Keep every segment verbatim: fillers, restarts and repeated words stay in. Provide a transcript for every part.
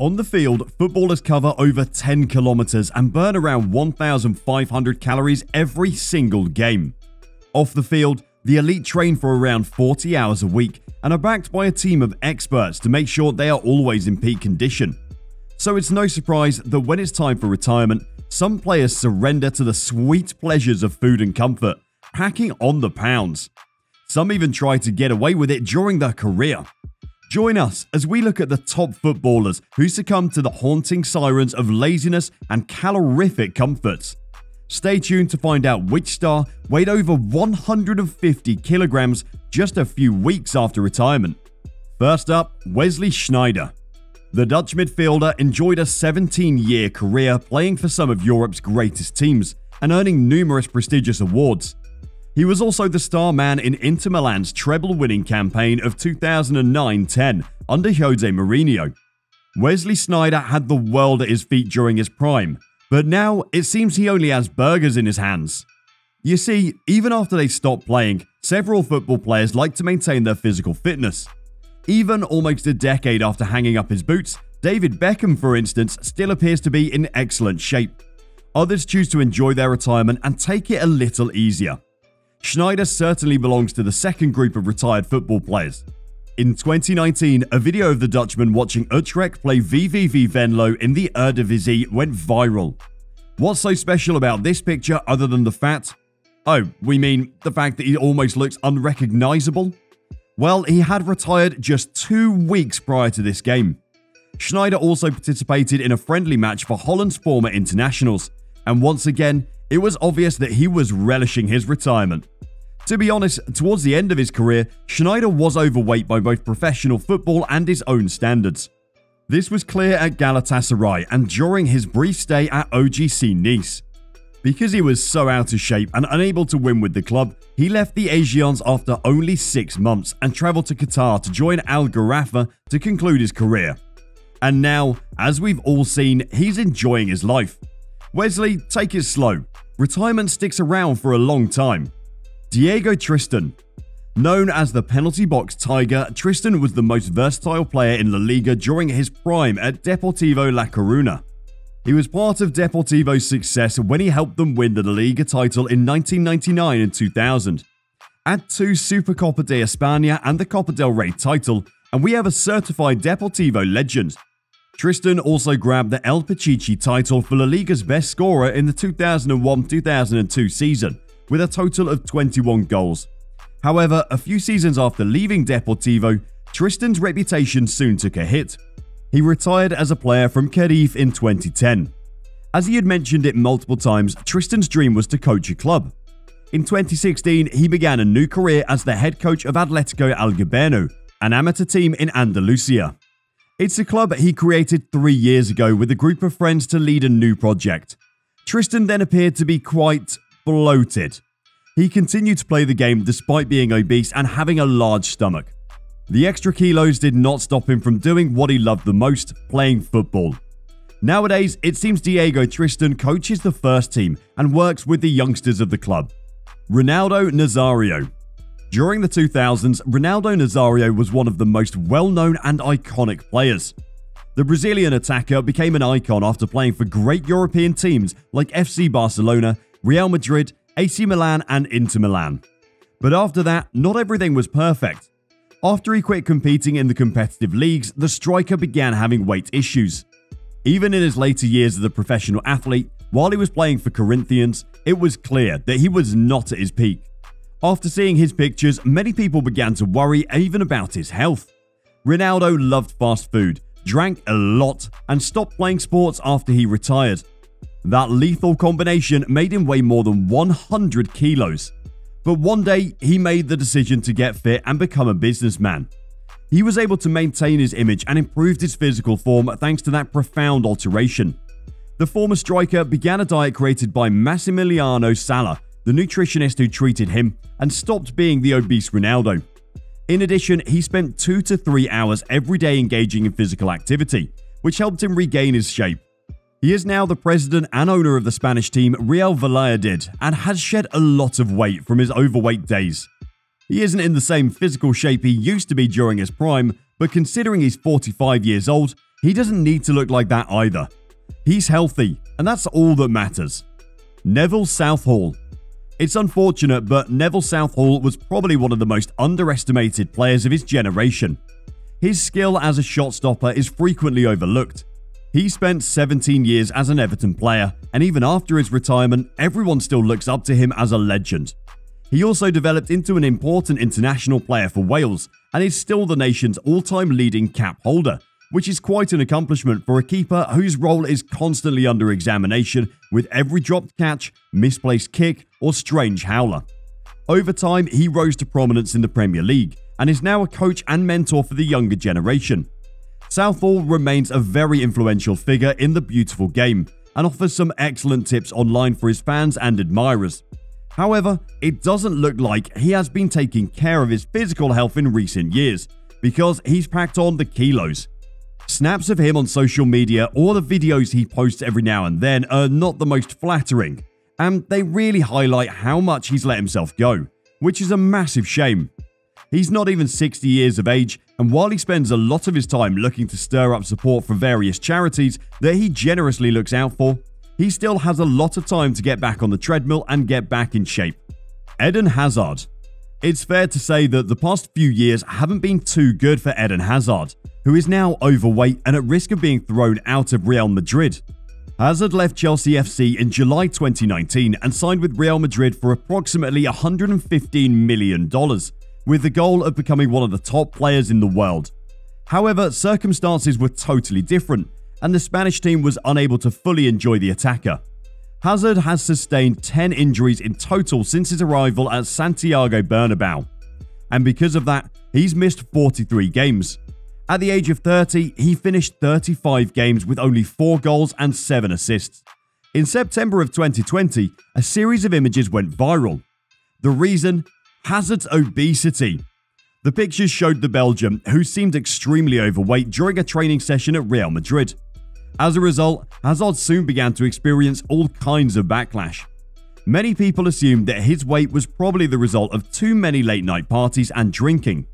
On the field, footballers cover over ten kilometers and burn around one thousand five hundred calories every single game. Off the field, the elite train for around forty hours a week and are backed by a team of experts to make sure they are always in peak condition. So it's no surprise that when it's time for retirement, some players surrender to the sweet pleasures of food and comfort, packing on the pounds. Some even try to get away with it during their career. Join us as we look at the top footballers who succumb to the haunting sirens of laziness and calorific comforts. Stay tuned to find out which star weighed over one hundred fifty kilograms just a few weeks after retirement. First up, Wesley Sneijder. The Dutch midfielder enjoyed a seventeen-year career playing for some of Europe's greatest teams and earning numerous prestigious awards. He was also the star man in Inter Milan's treble-winning campaign of two thousand nine ten under Jose Mourinho. Wesley Sneijder had the world at his feet during his prime, but now it seems he only has burgers in his hands. You see, even after they stop playing, several football players like to maintain their physical fitness. Even almost a decade after hanging up his boots, David Beckham, for instance, still appears to be in excellent shape. Others choose to enjoy their retirement and take it a little easier. Sneijder certainly belongs to the second group of retired football players. In twenty nineteen, a video of the Dutchman watching Utrecht play V V V Venlo in the Eredivisie went viral. What's so special about this picture other than the fat? Oh, we mean the fact that he almost looks unrecognizable? Well, he had retired just two weeks prior to this game. Sneijder also participated in a friendly match for Holland's former internationals, and once again, it was obvious that he was relishing his retirement. To be honest, towards the end of his career, Sneijder was overweight by both professional football and his own standards. This was clear at Galatasaray and during his brief stay at O G C Nice. Because he was so out of shape and unable to win with the club, he left the Aegeans after only six months and travelled to Qatar to join Al Gharafa to conclude his career. And now, as we've all seen, he's enjoying his life. Wesley, take it slow. Retirement sticks around for a long time. Diego Tristán. Known as the penalty box tiger, Tristán was the most versatile player in La Liga during his prime at Deportivo La Coruña. He was part of Deportivo's success when he helped them win the La Liga title in nineteen ninety-nine and two thousand. Add two Supercopa de España and the Copa del Rey title, and we have a certified Deportivo legend. Tristán also grabbed the El Pichichi title for La Liga's best scorer in the two thousand one two thousand two season, with a total of twenty-one goals. However, a few seasons after leaving Deportivo, Tristán's reputation soon took a hit. He retired as a player from Cádiz in twenty ten. As he had mentioned it multiple times, Tristán's dream was to coach a club. In twenty sixteen, he began a new career as the head coach of Atlético Algeciras, an amateur team in Andalusia. It's a club he created three years ago with a group of friends to lead a new project. Tristán then appeared to be quite bloated. He continued to play the game despite being obese and having a large stomach. The extra kilos did not stop him from doing what he loved the most, playing football. Nowadays, it seems Diego Tristán coaches the first team and works with the youngsters of the club. Ronaldo Nazario. During the two thousands, Ronaldo Nazario was one of the most well-known and iconic players. The Brazilian attacker became an icon after playing for great European teams like F C Barcelona, Real Madrid, A C Milan and Inter Milan. But after that, not everything was perfect. After he quit competing in the competitive leagues, the striker began having weight issues. Even in his later years as a professional athlete, while he was playing for Corinthians, it was clear that he was not at his peak. After seeing his pictures, many people began to worry even about his health. Ronaldo loved fast food, drank a lot, and stopped playing sports after he retired. That lethal combination made him weigh more than one hundred kilos. But one day, he made the decision to get fit and become a businessman. He was able to maintain his image and improved his physical form thanks to that profound alteration. The former striker began a diet created by Massimiliano Sala, the nutritionist who treated him, and stopped being the obese Ronaldo. In addition, he spent two to three hours every day engaging in physical activity, which helped him regain his shape. He is now the president and owner of the Spanish team Real Valladolid and has shed a lot of weight from his overweight days. He isn't in the same physical shape he used to be during his prime, but considering he's forty-five years old, He doesn't need to look like that either. He's healthy, and that's all that matters. Neville Southall. It's unfortunate, but Neville Southall was probably one of the most underestimated players of his generation. His skill as a shot stopper is frequently overlooked. He spent seventeen years as an Everton player, and even after his retirement, everyone still looks up to him as a legend. He also developed into an important international player for Wales, and is still the nation's all-time leading cap holder, which is quite an accomplishment for a keeper whose role is constantly under examination with every dropped catch, misplaced kick, or strange howler. Over time, he rose to prominence in the Premier League, and is now a coach and mentor for the younger generation. Southall remains a very influential figure in the beautiful game, and offers some excellent tips online for his fans and admirers. However, it doesn't look like he has been taking care of his physical health in recent years, because he's packed on the kilos. Snaps of him on social media or the videos he posts every now and then are not the most flattering, and they really highlight how much he's let himself go, which is a massive shame. He's not even sixty years of age, and while he spends a lot of his time looking to stir up support for various charities that he generously looks out for, he still has a lot of time to get back on the treadmill and get back in shape. Eden Hazard. It's fair to say that the past few years haven't been too good for Eden Hazard, who is now overweight and at risk of being thrown out of Real Madrid. Hazard left Chelsea F C in July twenty nineteen and signed with Real Madrid for approximately one hundred fifteen million dollars, with the goal of becoming one of the top players in the world. However, circumstances were totally different, and the Spanish team was unable to fully enjoy the attacker. Hazard has sustained ten injuries in total since his arrival at Santiago Bernabeu, and because of that, he's missed forty-three games. At the age of thirty, he finished thirty-five games with only four goals and seven assists. In September of twenty twenty, a series of images went viral. The reason? Hazard's obesity. The pictures showed the Belgian, who seemed extremely overweight during a training session at Real Madrid. As a result, Hazard soon began to experience all kinds of backlash. Many people assumed that his weight was probably the result of too many late-night parties and drinking.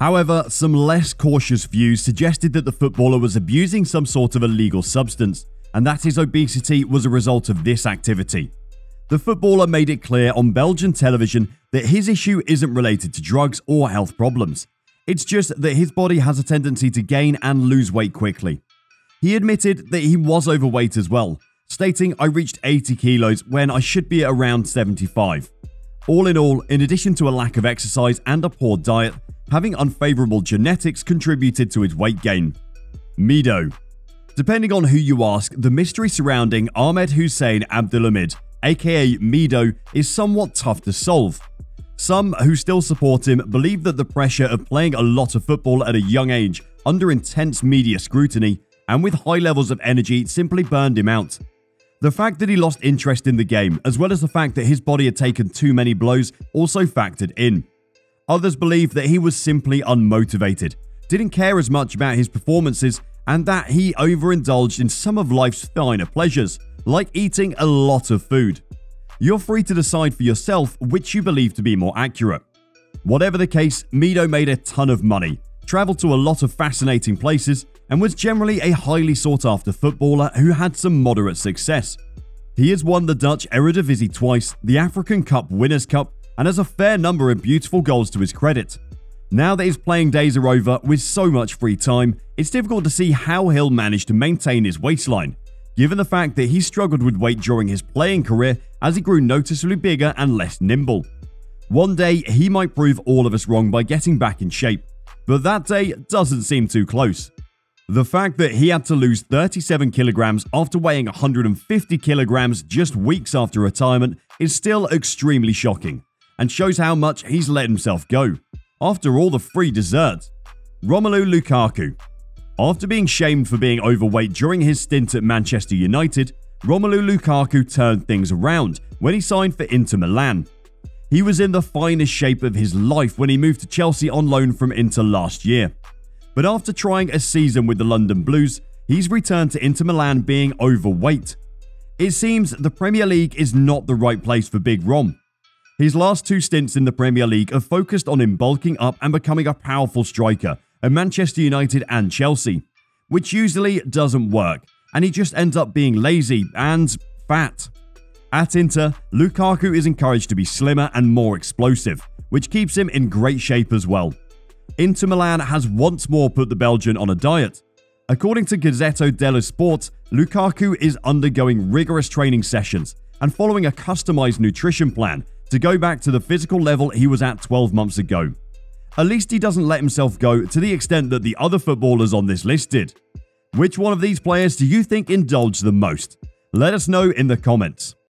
However, some less cautious views suggested that the footballer was abusing some sort of illegal substance, and that his obesity was a result of this activity. The footballer made it clear on Belgian television that his issue isn't related to drugs or health problems. It's just that his body has a tendency to gain and lose weight quickly. He admitted that he was overweight as well, stating, "I reached eighty kilos when I should be at around seventy-five. All in all, in addition to a lack of exercise and a poor diet, having unfavorable genetics contributed to his weight gain. Mido. Depending on who you ask, the mystery surrounding Ahmed Hussein Abdelhamid, aka Mido, is somewhat tough to solve. Some who still support him believe that the pressure of playing a lot of football at a young age, under intense media scrutiny, and with high levels of energy simply burned him out. The fact that he lost interest in the game, as well as the fact that his body had taken too many blows, also factored in. Others believe that he was simply unmotivated, didn't care as much about his performances, and that he overindulged in some of life's finer pleasures, like eating a lot of food. You're free to decide for yourself which you believe to be more accurate. Whatever the case, Mido made a ton of money, travelled to a lot of fascinating places, and was generally a highly sought-after footballer who had some moderate success. He has won the Dutch Eredivisie twice, the African Cup Winners' Cup, and has a fair number of beautiful goals to his credit. Now that his playing days are over with so much free time, it's difficult to see how he'll manage to maintain his waistline, given the fact that he struggled with weight during his playing career as he grew noticeably bigger and less nimble. One day, he might prove all of us wrong by getting back in shape, but that day doesn't seem too close. The fact that he had to lose thirty-seven kilograms after weighing one hundred fifty kilograms just weeks after retirement is still extremely shocking, and shows how much he's let himself go. After all the free dessert. Romelu Lukaku. After being shamed for being overweight during his stint at Manchester United, Romelu Lukaku turned things around when he signed for Inter Milan. He was in the finest shape of his life when he moved to Chelsea on loan from Inter last year. But after trying a season with the London Blues, he's returned to Inter Milan being overweight. It seems the Premier League is not the right place for Big Rom. His last two stints in the Premier League have focused on him bulking up and becoming a powerful striker at Manchester United and Chelsea, which usually doesn't work, and he just ends up being lazy and fat. At Inter, Lukaku is encouraged to be slimmer and more explosive, which keeps him in great shape as well. Inter Milan has once more put the Belgian on a diet. According to Gazzetto dello Sport, Lukaku is undergoing rigorous training sessions and following a customized nutrition plan to go back to the physical level he was at twelve months ago. At least he doesn't let himself go to the extent that the other footballers on this list did. Which one of these players do you think indulged the most? Let us know in the comments.